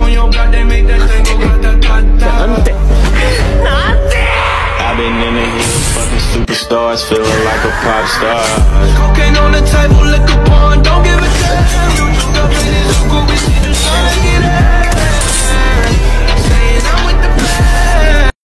On your block, they make that thing go ta-ta-ta-ta. I've been in the hills, fucking superstars, feeling like a pop star.